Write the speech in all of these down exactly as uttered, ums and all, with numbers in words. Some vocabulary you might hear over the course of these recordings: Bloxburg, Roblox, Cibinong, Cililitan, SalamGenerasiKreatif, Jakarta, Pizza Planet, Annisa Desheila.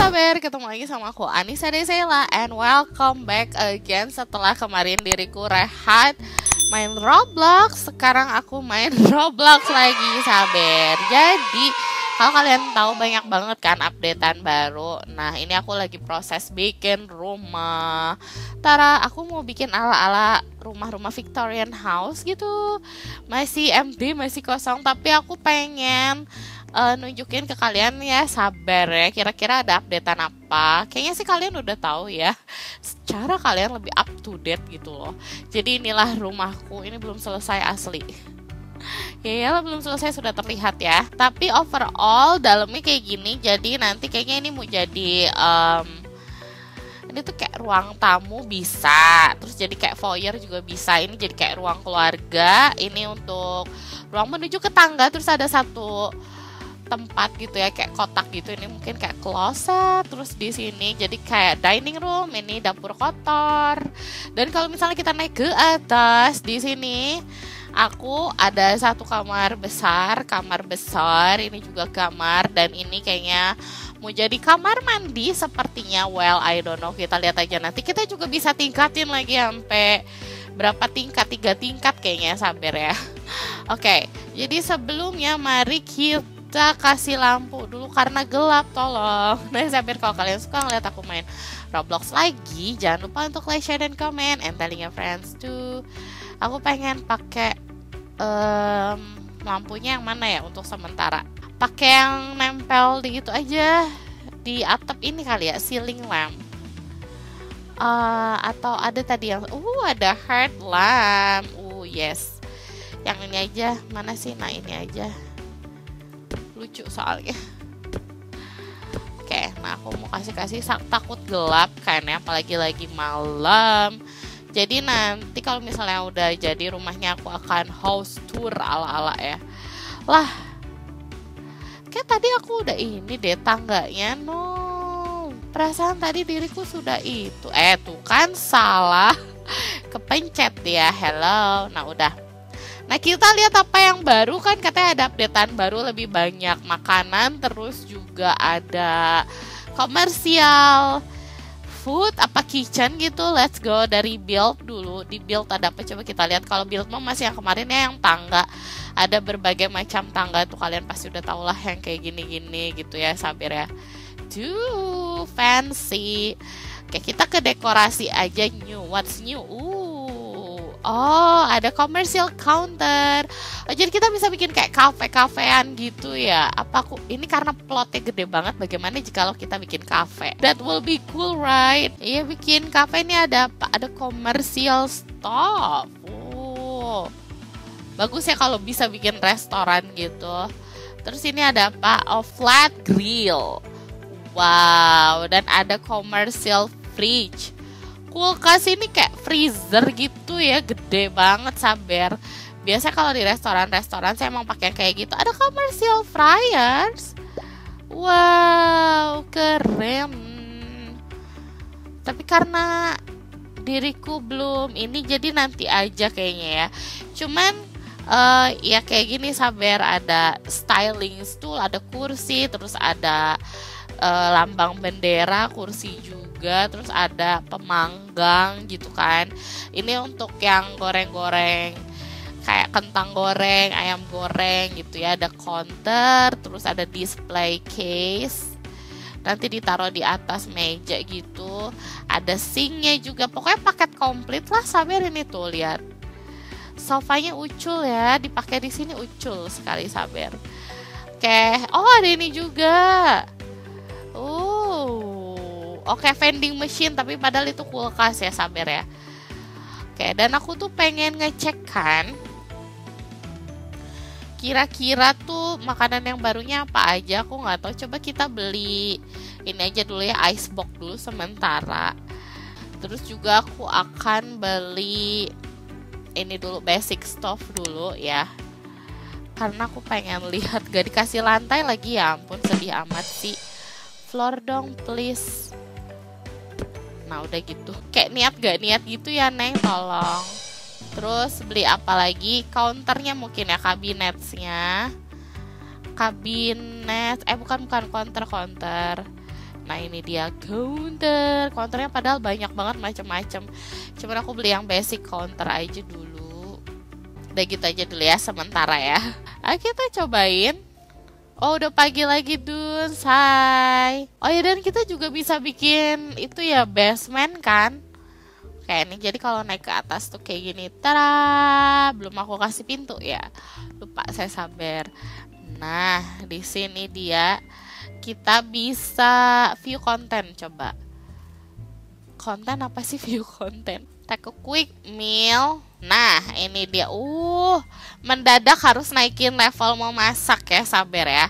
kabar? Ketemu lagi sama aku Annisa Desheila, and welcome back again. Setelah kemarin diriku rehat main Roblox, sekarang aku main Roblox lagi, sabar. Jadi kalau kalian tahu banyak banget kan updatean baru. Nah ini aku lagi proses bikin rumah. Tara, aku mau bikin ala-ala rumah-rumah Victorian house gitu. Masih M D, masih kosong, tapi aku pengen Uh, nunjukin ke kalian ya, sabar ya, kira-kira ada updatean apa. Kayaknya sih kalian udah tahu ya, secara kalian lebih up to date gitu loh. Jadi inilah rumahku, ini belum selesai asli. Yalah, belum selesai sudah terlihat ya. Tapi overall dalamnya kayak gini. Jadi nanti kayaknya ini mau jadi um, ini tuh kayak ruang tamu bisa, terus jadi kayak foyer juga bisa. Ini jadi kayak ruang keluarga, ini untuk ruang menuju ke tangga, terus ada satu tempat gitu ya, kayak kotak gitu. Ini mungkin kayak kloset, terus di sini jadi kayak dining room, ini dapur kotor. Dan kalau misalnya kita naik ke atas, di sini aku ada satu kamar besar, kamar besar, ini juga kamar, dan ini kayaknya mau jadi kamar mandi sepertinya. Well, I don't know, kita lihat aja nanti. Kita juga bisa tingkatin lagi sampai berapa tingkat, tiga tingkat kayaknya, sabar ya. Oke, okay, jadi sebelumnya mari kita Kita kasih lampu dulu karena gelap, tolong. Nah sabar, kalau kalian suka ngeliat aku main Roblox lagi, jangan lupa untuk like, share, dan comment, and telling your friends too. Aku pengen pakai um, lampunya yang mana ya untuk sementara? Pakai yang nempel di gitu aja, di atap ini kali ya, ceiling lamp. Uh, atau ada tadi yang, uh ada heart lamp, uh yes. Yang ini aja, mana sih? Nah ini aja. Lucu soalnya. Oke, nah aku mau kasih-kasih, takut gelap kan ya, apalagi lagi malam. Jadi nanti kalau misalnya udah jadi rumahnya, aku akan house tour ala-ala ya. Lah, kayak tadi aku udah ini deh tangganya, no. Perasaan tadi diriku sudah itu. Eh, tuh kan salah. Kepencet ya, hello. Nah, udah. Nah kita lihat apa yang baru kan, katanya ada updatean baru, lebih banyak makanan, terus juga ada komersial food apa kitchen gitu. Let's go dari build dulu. Di build ada apa coba kita lihat. Kalau build mah masih yang kemarin ya, yang tangga, ada berbagai macam tangga tuh, kalian pasti udah tau lah yang kayak gini-gini gitu ya, sabar ya. Duh fancy. Oke kita ke dekorasi aja, new, what's new. Uh, Oh, ada commercial counter. Oh, jadi kita bisa bikin kayak kafe-kafean gitu ya. Apa aku ini karena plotnya gede banget, bagaimana jikalau kita bikin kafe? That will be cool, right? Iya, bikin kafe ini ada apa? Ada commercial stuff. Oh, bagus ya kalau bisa bikin restoran gitu. Terus ini ada apa? Oh, flat grill. Wow, dan ada commercial fridge. Kulkas ini kayak freezer gitu ya, gede banget, sabar. Biasa kalau di restoran-restoran saya emang pakai kayak gitu. Ada commercial fryers. Wow, keren. Tapi karena diriku belum ini, jadi nanti aja kayaknya ya. Cuman uh, ya kayak gini, sabar. Ada styling stool, ada kursi, terus ada uh, lambang bendera, kursi juga. Terus ada pemanggang gitu kan. Ini untuk yang goreng-goreng, kayak kentang goreng, ayam goreng gitu ya. Ada counter, terus ada display case, nanti ditaruh di atas meja gitu. Ada sinknya juga. Pokoknya paket komplit lah, sabar. Ini tuh lihat, sofanya ucul ya, dipakai di sini ucul sekali, sabar. Oke, oh ada ini juga. Oh oke, vending machine, tapi padahal itu kulkas ya, sabar ya. Oke, dan aku tuh pengen ngecek kan, kira-kira tuh makanan yang barunya apa aja, aku nggak tahu. Coba kita beli ini aja dulu ya, icebox dulu sementara. Terus juga aku akan beli ini dulu, basic stuff dulu ya, karena aku pengen lihat. Gak dikasih lantai lagi ya, ampun sedih amat sih. Floor dong please. Nah udah gitu, kayak niat gak niat gitu ya Neng, tolong. Terus beli apa lagi? Counternya mungkin ya, kabinetnya. Kabinet, eh bukan bukan counter counter. Nah ini dia counter, counternya padahal banyak banget macam-macam. Cuman aku beli yang basic counter aja dulu. Udah gitu aja dulu ya sementara ya. Oke, kita cobain. Oh udah pagi lagi Duns, hai. Oh ya, dan kita juga bisa bikin itu ya basement kan. Kayak ini, jadi kalau naik ke atas tuh kayak gini. Tara, belum aku kasih pintu ya. Lupa saya sabar. Nah di sini dia kita bisa view konten. Coba konten apa sih view konten? Take a quick meal. Nah ini dia. Uh, mendadak harus naikin level mau masak ya, sabar ya.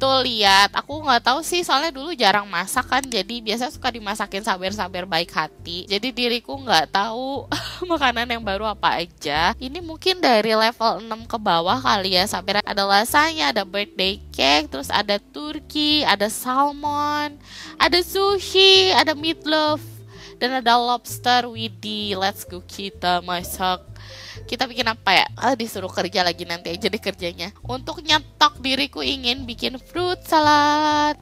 Tuh lihat, aku nggak tahu sih soalnya dulu jarang masak kan, jadi biasa suka dimasakin sabar-sabar baik hati. Jadi diriku nggak tahu makanan yang baru apa aja. Ini mungkin dari level enam ke bawah kali ya, sabar. Ada lasagna, ada birthday cake, terus ada turkey, ada salmon, ada sushi, ada meatloaf. Dan ada lobster. Widih, let's go kita masak. Kita bikin apa ya? Ah, disuruh kerja lagi nanti aja deh kerjanya. Untuk nyetok diriku ingin bikin fruit salad.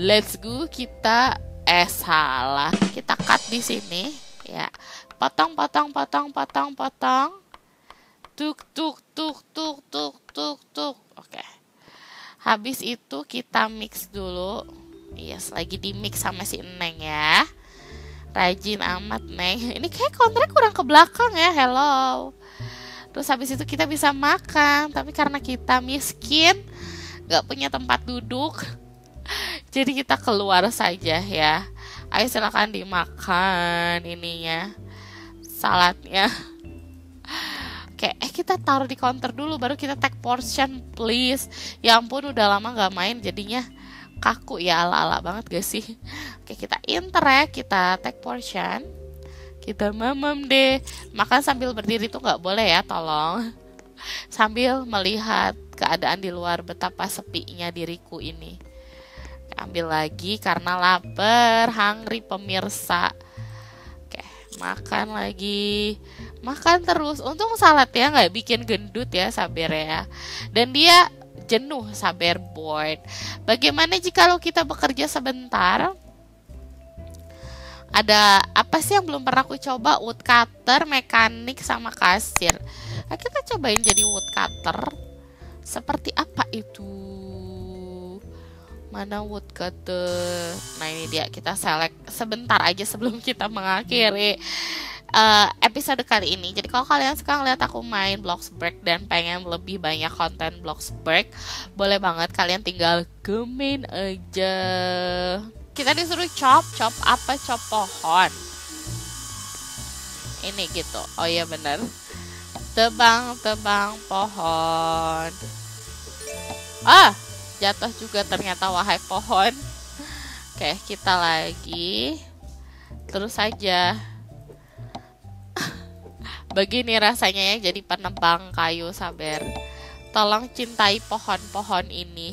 Let's go kita eh salah. Kita cut di sini ya. Potong potong potong potong potong. Tuk tuk tuk tuk tuk tuk tuk. Oke. Habis itu kita mix dulu. Yes, lagi di mix sama si Neng ya. Rajin amat Neng. Ini kayak kontrak kurang ke belakang ya. Hello. Terus habis itu kita bisa makan. Tapi karena kita miskin, gak punya tempat duduk, jadi kita keluar saja ya. Ayo silahkan dimakan ininya, saladnya. Oke, eh kita taruh di counter dulu, baru kita take portion please. Ya ampun, udah lama gak main jadinya kaku ya, ala-ala banget gak sih? Oke, kita interact, kita take portion, kita mamam deh. Makan sambil berdiri tuh gak boleh ya, tolong. Sambil melihat keadaan di luar, betapa sepinya diriku ini. Ambil lagi karena lapar, hungry pemirsa. Oke, makan lagi, makan terus. Untung saladnya gak bikin gendut ya, sabar ya. Dan dia jenuh, sabar board. Bagaimana jikalau kita bekerja sebentar? Ada apa sih yang belum pernah aku coba? Wood cutter, mekanik, sama kasir. Nah, kita cobain jadi wood cutter. Seperti apa itu? Mana wood cutter? Nah ini dia, kita select sebentar aja sebelum kita mengakhiri Uh, episode kali ini. Jadi kalau kalian suka ngeliat aku main Bloxburg dan pengen lebih banyak konten Bloxburg, boleh banget kalian tinggal komen aja. Kita disuruh chop, chop apa? Chop pohon. Ini gitu. Oh iya benar. Tebang, tebang pohon. Ah, jatuh juga ternyata wahai pohon. Oke, kita lagi. Terus aja. Begini rasanya ya jadi penebang kayu, sabar. Tolong cintai pohon-pohon ini.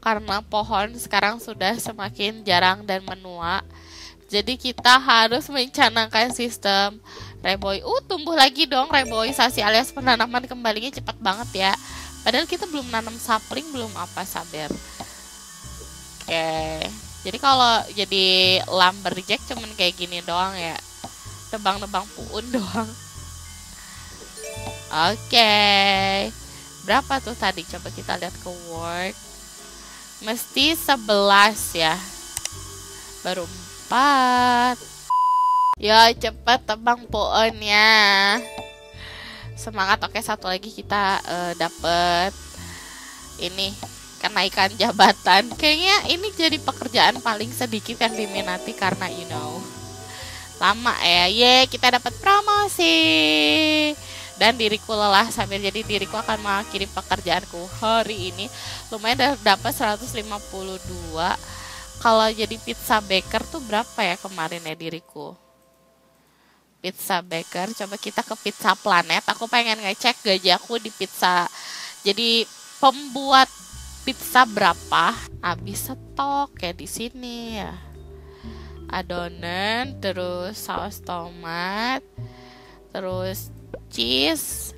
Karena pohon sekarang sudah semakin jarang dan menua. Jadi kita harus mencanangkan sistem reboy. Uh, tumbuh lagi dong reboisasi alias penanaman kembalinya cepat banget ya. Padahal kita belum nanam sapling, belum apa, sabar. Oke. Jadi kalau jadi lumberjack cuman kayak gini doang ya. Nebang-nebang puun doang. Oke, okay. Berapa tuh tadi? Coba kita lihat ke work. Mesti sebelas ya. Baru empat. Ya cepat tebang puunnya. Semangat. Oke, okay, satu lagi kita uh, dapet ini, kenaikan jabatan. Kayaknya ini jadi pekerjaan paling sedikit yang diminati karena you know lama ya. Ye, kita dapat promosi dan diriku lelah, sambil jadi diriku akan mengakhiri pekerjaanku hari ini. Lumayan dapat seratus lima puluh dua. Kalau jadi pizza baker tuh berapa ya kemarin ya diriku? Pizza baker. Coba kita ke Pizza Planet. Aku pengen ngecek gaji aku di pizza. Jadi pembuat pizza berapa? Habis stok ya di sini ya. Adonan, terus saus tomat, terus cheese.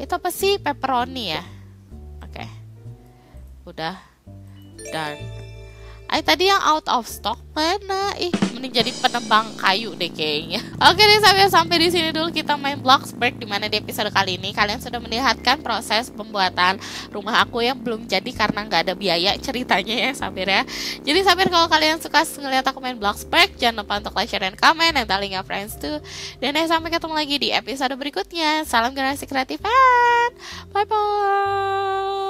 Itu apa sih? Pepperoni ya. Oke, okay. Udah. Dan Eh tadi yang out of stock mana? Ih, mending jadi penebang kayu deh kayaknya. Oke deh, sampai sampai di sini dulu kita main Bloxburg, dimana di episode kali ini kalian sudah melihatkan proses pembuatan rumah aku yang belum jadi karena nggak ada biaya ceritanya ya Sabir ya. Jadi Sabir, kalau kalian suka ngeliat aku main Bloxburg, jangan lupa untuk like, share, dan komen, dan linknya friends tuh. Dan eh, sampai ketemu lagi di episode berikutnya. Salam generasi kreatifan. Bye bye.